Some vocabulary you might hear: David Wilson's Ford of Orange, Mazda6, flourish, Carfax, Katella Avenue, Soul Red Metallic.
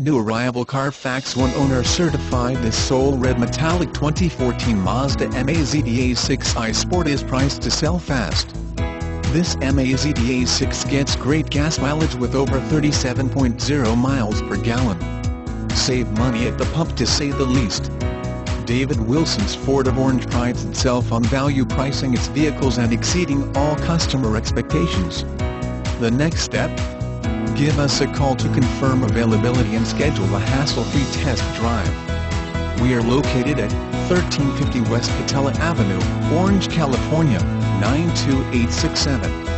New arrival Carfax One owner certified this Soul Red Metallic 2014 Mazda Mazda6i Sport is priced to sell fast. This Mazda6 gets great gas mileage with over 37.0 miles per gallon. Save money at the pump, to say the least. David Wilson's Ford of Orange prides itself on value pricing its vehicles and exceeding all customer expectations. The next step? Give us a call to confirm availability and schedule a hassle-free test drive. We are located at 1350 West Patella Avenue, Orange, California, 92867.